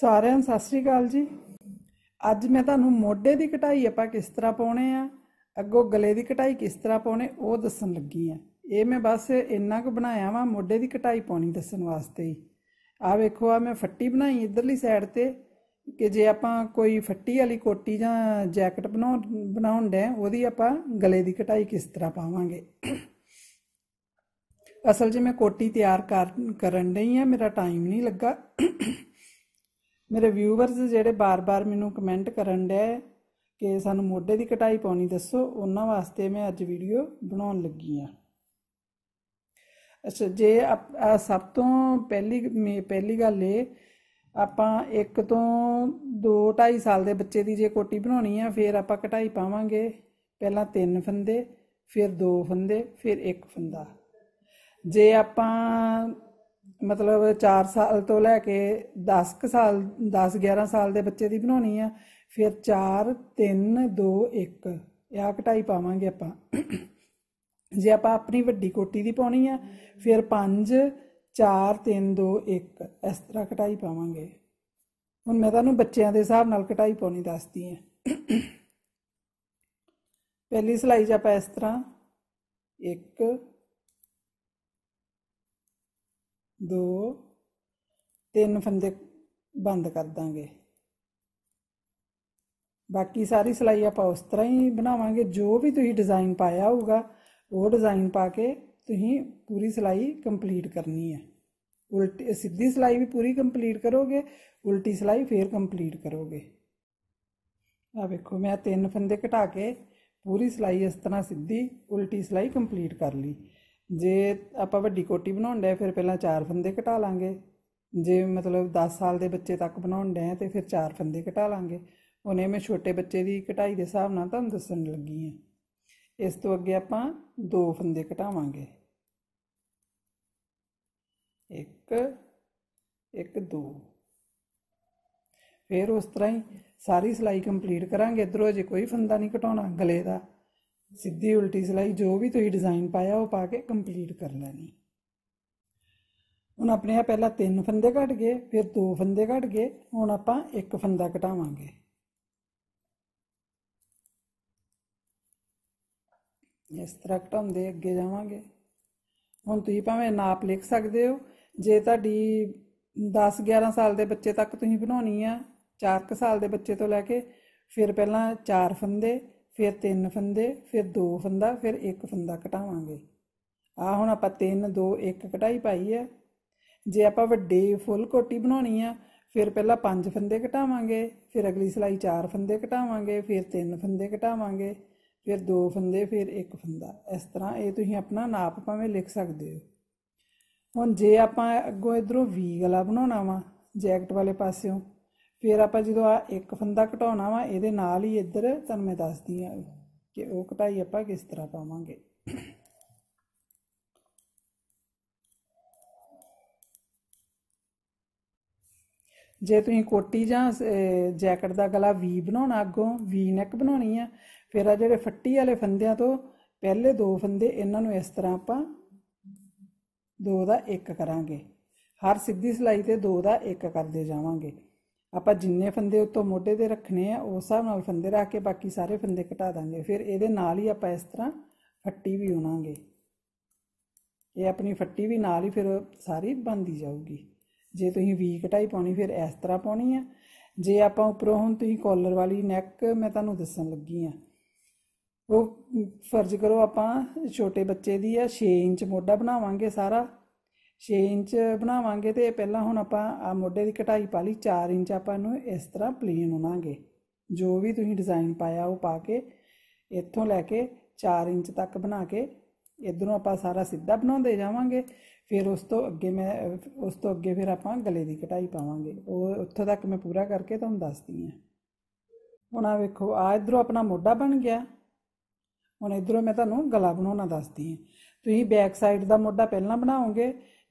ਸਾਰਿਆਂ ਨੂੰ ਸਤਿ ਸ਼੍ਰੀ ਅਕਾਲ ਜੀ। ਅੱਜ ਮੈਂ ਤੁਹਾਨੂੰ ਮੋਢੇ ਦੀ ਕਟਾਈ ਆਪਾਂ ਕਿਸ ਤਰ੍ਹਾਂ ਪਾਉਣੇ ਆ, ਅੱਗੋਂ ਗਲੇ ਦੀ ਕਟਾਈ ਕਿਸ ਤਰ੍ਹਾਂ ਪਾਉਣੇ ਉਹ ਦੱਸਣ ਲੱਗੀ ਆ। ਇਹ ਮੈਂ ਬਸ ਇੰਨਾ ਕੁ ਬਣਾਇਆ ਵਾ ਮੋਢੇ ਦੀ ਕਟਾਈ ਪਾਉਣੀ ਦੱਸਣ ਵਾਸਤੇ ਹੀ। ਆ ਵੇਖੋ ਆ ਮੈਂ ਫੱਟੀ ਬਣਾਈ ਇਧਰਲੀ ਸਾਈਡ ਤੇ ਕਿ ਜੇ ਆਪਾਂ ਕੋਈ ਫੱਟੀ ਵਾਲੀ ਕੋਟੀ ਜਾਂ ਜੈਕਟ ਬਣਾਉਣ ਦੇ ਉਹਦੀ ਆਪਾਂ ਗਲੇ ਦੀ ਕਟਾਈ ਕਿਸ ਤਰ੍ਹਾਂ ਪਾਵਾਂਗੇ। असल जी मैं कोटी तैयार करन रही हाँ, मेरा टाइम नहीं लगा। मेरे व्यूवर्स जेडे बार बार मैनू कमेंट करन दे कि सानू मोढे की कटाई पाउणी दसो, उन्हां वास्ते मैं अज वीडियो बनाउण लगी हाँ। अच्छा जे सब तो पहली गल ये आपां एक तो 2-2.5 साल दे बच्चे की जे कोटी बनाउणी है फिर आपां कटाई पावांगे। पहलां 3 फंदे, फिर 2 फंदे, फिर 1 फंदा। जे आपां मतलब 4 साल तो लैके 10-11 साल के बच्चे की बनानी है फिर 4-3-2-1 यह कटाई पावांगे आपां। जे आपां अपनी वड्डी कोटी की पाउणी है फिर 5-4-3-2-1 इस तरह कटाई पावांगे। हुण मैं तुहानूं बच्चों के हिसाब नाल कटाई पाउणी दसदी है। पहली सिलाई च आपां इस तरह 1-2-3 फंदे बंद कर देंगे। बाकी सारी सिलाई आप उस तरह ही बनावांगे, जो भी तुसीं डिज़ाइन पाया होगा वो डिज़ाइन पा के तुसीं पूरी सिलाई कंप्लीट करनी है। उल्टी सीधी सिलाई भी पूरी कंप्लीट करोगे, उल्टी सिलाई फिर कंप्लीट करोगे। आ देखो मैं 3 फंदे घटा के पूरी सिलाई इस तरह सीधी उल्टी सिलाई कंप्लीट कर ली। जे आपां वड्डी कोटी बनाउण दे फिर पहलां 4 फंदे घटा लांगे। जे मतलब 10 साल के बच्चे तक बनाउण दे तो फिर 4 फंदे घटा लांगे। हुणे मैं छोटे बच्चे की कटाई के हिसाब नाल तुहानूं दस्सण लगी हाँ। इस तो अगे आपां 2 फंदे घटावांगे, 1-1-2, फिर उस तरह ही सारी सिलाई कंप्लीट करांगे। इधरों अजे कोई फंदा नहीं घटाउणा गले का, सीधी उल्टी सिलाई जो भी तुसीं डिज़ाइन पाया वो पा के कंप्लीट कर लैनी। हुण अपने पहला 3 फंदे घट गए, फिर 2 फंदे घट गए, हुण आपां 1 फंदा घटावांगे। इस तरह घटाउंदे अगे जावांगे। हुण तुसीं भावें नाप लिख सकदे हो, जे तुहाडी 10-11 साल के बच्चे तक तुसीं बनाउणी आ, 4 साल के बच्चे तो लैके फिर पहलां 4 फंदे, फिर 3 फंदे, फिर 2 फंदा, फिर 1 फंदा घटावांगे। आ हुण आपां 3-2-1 कटाई पाई है। जे आपां वड्डी फुल कोटी बनाउणी आ फिर पहला 5 फंदे घटावांगे, फिर अगली सिलाई 4 फंदे घटावांगे, फिर 3 फंदे घटावांगे, फिर 2 फंदे, फिर 1 फंदा। इस तरह ये तुसीं अपना नाप भावें लिख सकदे हो। हुण जे आपां अग्गों इधरों वी गला बनाउणा वा जैकट वाले पासियों, फिर आप जो आ 1 फंदा घटाना वा ये ही इधर तुहानूं मैं दसदी हाँ कि वह कटाई आप किस तरह पावांगे। जे तुसीं कोटी जां जैकट का गला वी बनाउणा, अगों वी नैक बनाउणी है, फिर आ जिहड़े फट्टी वाले फंदियां तो पहले 2 फंदे इन्हां नूं इस तरह आपां 2-1 करांगे। हर सीधी सिलाई ते 2-1 करदे जावांगे। आप जिन्ने फंदे उत्तों मोढे ते रखने हैं उस हिसाब नाल फंदे रख के बाकी सारे फंदे घटा देंगे। फिर ये ही आप इस तरह फट्टी भी उणांगे, ये अपनी फट्टी भी नाल ही फिर सारी बनती जाऊगी। जे तुसीं वी कटाई पाउणी फिर इस तरह पाउणी है। जे आप उपरों हुण तुसीं कॉलर वाली नैक मैं तुहानूं दस्सण लगी हाँ, वो फर्ज करो आप छोटे बच्चे की है 6 इंच मोढा बनावांगे, सारा 6 इंच बनावांगे। तो पहला हुण आपां मोढे की कटाई पा ली, 4 इंच आपां नूं इस तरह प्लेन उणांगे। जो भी तुसीं डिज़ाइन पाया वो पा के इत्थों लैके 4 इंच तक बना के इधरों आपां सारा सीधा बनाउंदे जावांगे। फिर उस तो अगे फिर आपां गले की कटाई पावांगे। और उत्थों तक मैं पूरा करके तुहानूं दसदी हाँ। हुण आ वेखो आ इधरों अपना मोढा बन गया। हुण इधरों मैं तुहानूं गला बनाउणा दसदी हाँ। तुसीं बैक साइड का मोढा पहलां बनाओगे।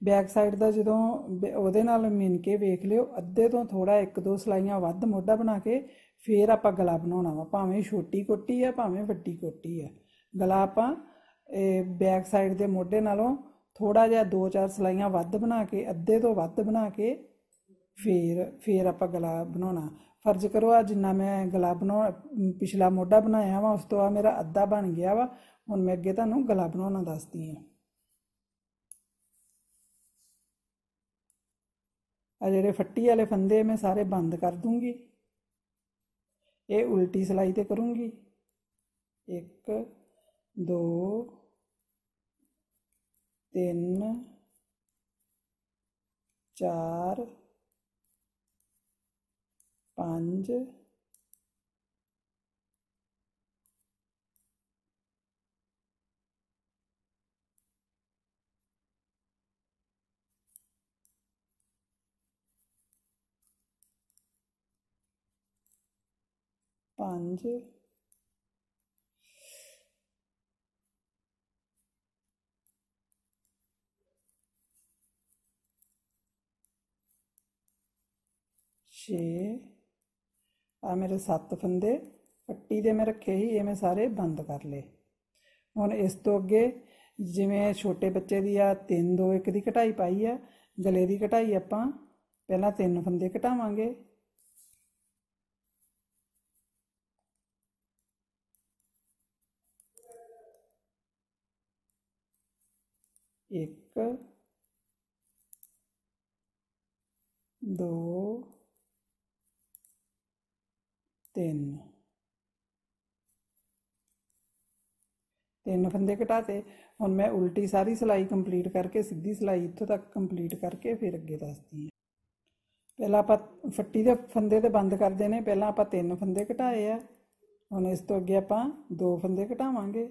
बैक साइड का जो उहदे नाल मिन के वेख लिओ, अद्धे तो थोड़ा 1-2 सिलाइयां वध मोढा बना के फिर आप गला बनाउणा वा। भावें छोटी कोटी है भावें वड्डी कोटी है, गला आपां बैक साइड के मोढे नालों थोड़ा जिहा 2-4 सिलाइयां वध बना के, अद्धे तो वध बना के फिर आप गला बनाना। फर्ज करो आ जिन्ना मैं गला बना पिछला मोढ़ा बनाया वा उस तो आ मेरा अद्धा बन गया वा। हुण मैं अगे तुहानूं गला बनाना दसदी आं। आ जिहड़े फट्टी वाले फंदे मैं सारे बंद कर दूंगी। ये उल्टी सिलाई ते करूँगी, 1 2 3 4 5 6। आ मेरे 7 फंदे पट्टी दे मैं रखे ही, ये मैं सारे बंद कर ले। हुण इस तो अगे जिमें छोटे बच्चे दी आ 3 2 1 की कटाई पाई आ, गले की कटाई आपां पहला 3 फंदे घटावांगे। एक 2 3 3 फंदे घटाते। हुण मैं उल्टी सारी सिलाई कंप्लीट करके सीधी सिलाई इत्थों तक कंप्लीट करके फिर अगे दसदी। पहला आप फट्टी दे फंदे तो बंद कर देने, पहला आप 3 फंदे घटाए आ। हुण इस तो अगे आपां 2 फंदे घटावांगे।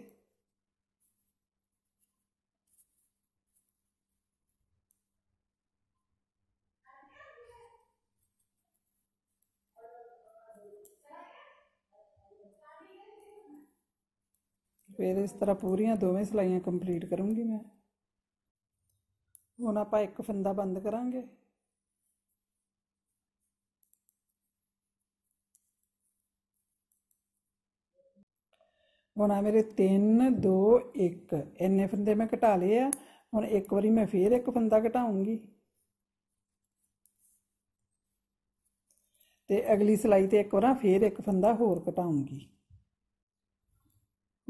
5 इस तरह पूरियां 2वें सिलाइयां कंप्लीट करूँगी मैं। हुण आपां 1 फंदा बंद करांगे। हुण आ मेरे 3 2 1 इन्ने फंदे मैं घटा लए आ। हुण एक वारी मैं फिर 1 फंदा घटाऊँगी ते अगली सिलाई ते एक वार फिर 1 फंदा होर घटाऊँगी।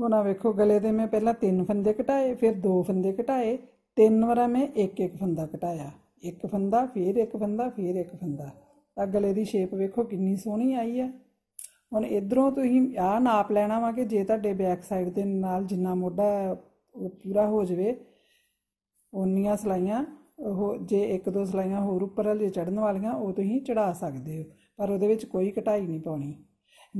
हुण वेखो गले दे मैं पहला 3 फंदे घटाए, फिर 2 फंदे घटाए, 3 वारा मैं 1 1 फंदा घटाया, 1 फंदा फिर 1 फंदा फिर 1 फंदा। आ गले की शेप वेखो कितनी सोहनी आई है। हुण इधरों तुसीं आ नाप लैणा वा कि जे तुहाडे बैक साइड दे नाल जिन्ना मोढ़ा पूरा हो जाए उन्नियां सिलाइयां हो, जे 1 2 सिलाइयां होर उपर हले चढ़न वालियां वो तुसीं चढ़ा सकदे हो, पर उहदे विच कोई घटाई नहीं पाउणी।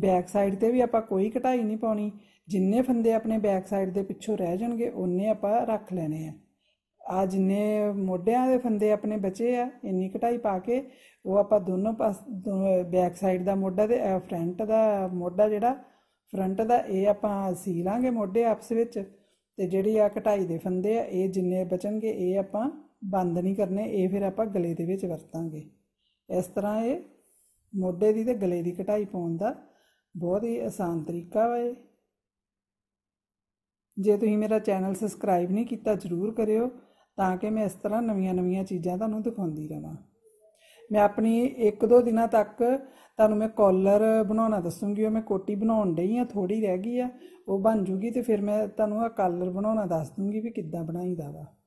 बैक साइड ते भी आपां कोई घटाई नहीं पाउणी। जिन्ने फंदे अपने बैक साइड के पिछों रह जाएंगे उन्ने आप रख लेने हैं। आ जिन्ने मोढ़ियां दे फंदे अपने बचे आ इन्नी कटाई पा के वो आप दोनों पास बैक साइड का मोढ़ा तो फ्रंट का मोढ़ा जोड़ा फ्रंट का ये आप सी लाँगे मोढ़े आपस में। तो जी आ कटाई के फंदे आ ये जिन्ने बचनगे ये आप बंद नहीं करने, ये फिर आप गले के विच वरतांगे। इस तरह ये मोढ़े की तो गले की कटाई पाउण दा बहुत ही आसान तरीका वा। जे तुसीं मेरा चैनल सबसक्राइब नहीं किया जरूर करियो तां कि मैं इस तरह नवीं नवीं चीज़ां तुहानूं दिखाउंदी रहां। मैं अपनी 1 2 दिनां तक तुहानूं मैं कॉलर बनाउणा दसूँगी। मैं कोटी बनाउण डई आं, थोड़ी रह गई आ, वो बन जूगी। तो फिर मैं तुहानूं कॉलर बनाउणा दस दूँगी भी किद्दां बनाईदा वा।